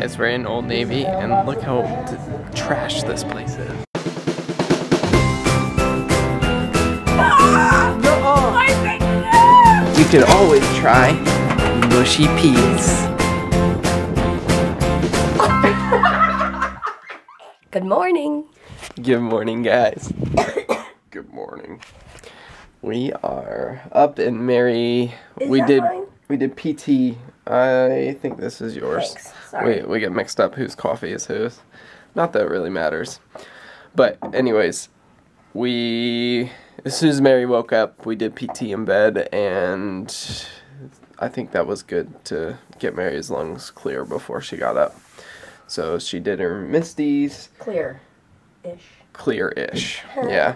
guys, we're in Old Navy, and look how trash this place is. You could always try mushy peas. Good morning. Good morning, guys. Good morning. We are up in Mary. We did PT. I think this is yours. Thanks. Sorry. We get mixed up whose coffee is whose. Not that it really matters. But anyways, as soon as Mary woke up, we did PT in bed, and I think that was good to get Mary's lungs clear before she got up. So she did her Misties. Clear-ish. Clear-ish, yeah.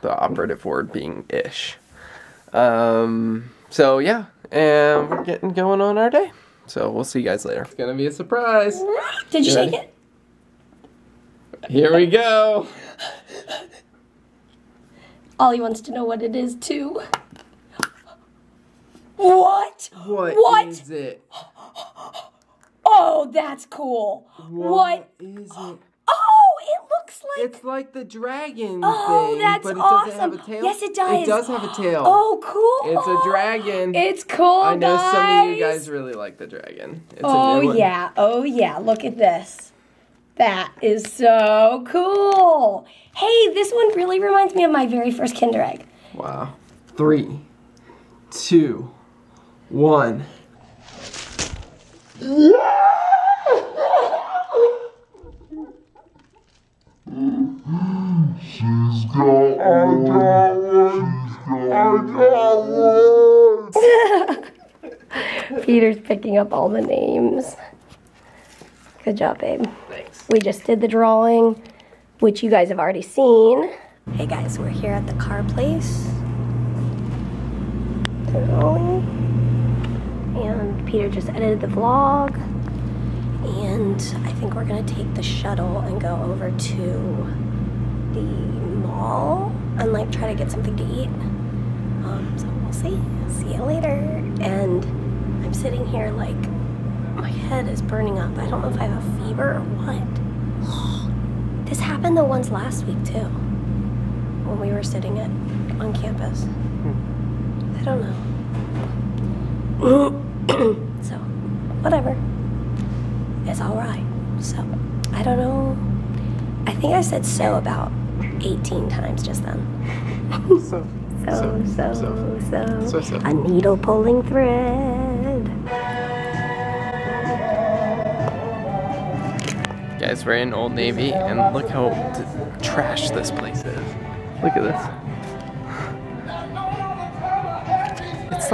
The operative word being ish. So yeah, and we're getting going on our day. So we'll see you guys later. It's gonna be a surprise. Did you shake it? Here we go. Ollie wants to know what it is too. What? What is it? Oh, that's cool. What is it? It's like the dragon thing, that's but it awesome. Doesn't have a tail. Yes, it does. It does have a tail. Oh, cool. It's a dragon. It's cool, I know guys. Some of you guys really like the dragon. It's a new one. Yeah. Oh, yeah. Look at this. That is so cool. Hey, this one really reminds me of my very first Kinder Egg. Wow. 3, 2, 1. Yeah! She's got one. Peter's picking up all the names. Good job, babe. Thanks. We just did the drawing, which you guys have already seen. Hey guys, we're here at the car place. Drawing. And Peter just edited the vlog. And I think we're gonna take the shuttle and go over to the mall and like try to get something to eat. So we'll see. See you later. And I'm sitting here like my head is burning up. I don't know if I have a fever or what. This happened the ones last week too, when we were sitting on campus. I don't know. So whatever. It's all right. So I don't know. I think I said so about 18 times just then. So. A needle pulling thread. Guys, we're in Old Navy, and look how trash this place is. Look at this. It's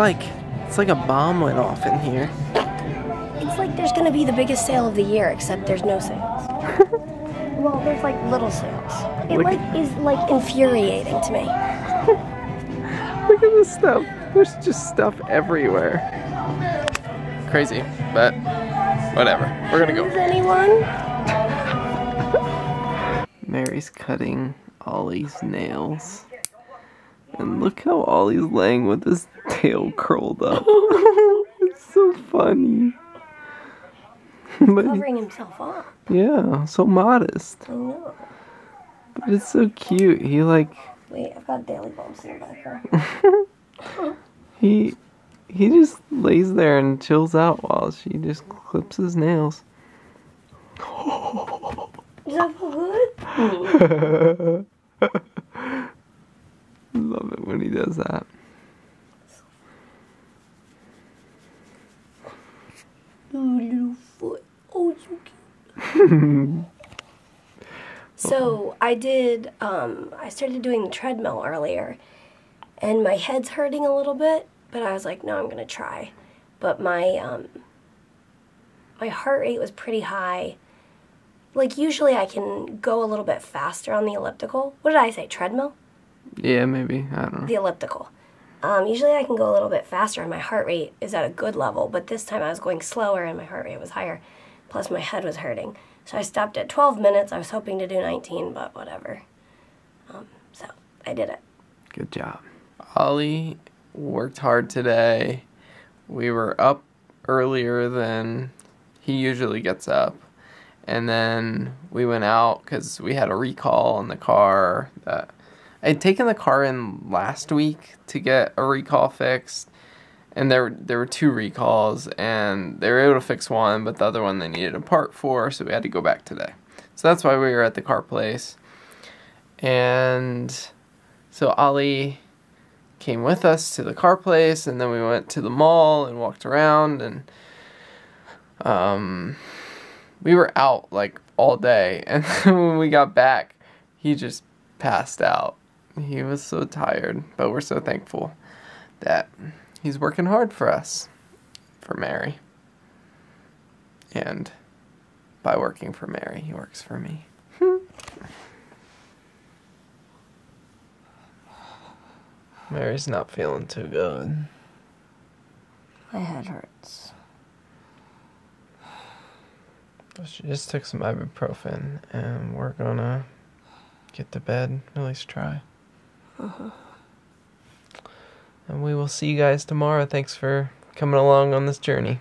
like a bomb went off in here. It's like there's gonna be the biggest sale of the year, except there's no sales. Well, there's like little sales. It is infuriating to me. Look at this stuff. There's just stuff everywhere. Crazy, but whatever. We're gonna go. Is anyone? Mary's cutting Ollie's nails. And look how Ollie's laying with his tail curled up. It's so funny. Covering himself up. Yeah, so modest. I know. But it's so cute. He like. Wait, I've got daily bulbs in the background. He just lays there and chills out while she just clips his nails. Is that good? Love it when he does that. Ooh, little foot. Oh, it's so cute. So I started doing the treadmill earlier, and my head's hurting a little bit, but I was like, no, I'm gonna try. But my heart rate was pretty high. Like, usually I can go a little bit faster on the elliptical. What did I say, treadmill? Yeah, maybe, I don't know. The elliptical. Usually I can go a little bit faster and my heart rate is at a good level, but this time I was going slower and my heart rate was higher. Plus my head was hurting. So I stopped at 12 minutes. I was hoping to do 19, but whatever. So I did it. Good job. Ollie worked hard today. We were up earlier than he usually gets up. And then we went out because we had a recall on the car. I had taken the car in last week to get a recall fixed, and there were two recalls, and they were able to fix one, but the other one they needed a part for, so we had to go back today. So that's why we were at the car place. And so Ali came with us to the car place, and then we went to the mall and walked around, and we were out like all day, and then when we got back, he just passed out. He was so tired, but we're so thankful that he's working hard for us, for Mary. And by working for Mary, he works for me. Mary's not feeling too good. My head hurts. She just took some ibuprofen, and we're gonna get to bed, at least try. And we will see you guys tomorrow. Thanks for coming along on this journey.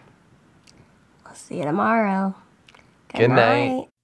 I'll see you tomorrow. Good night.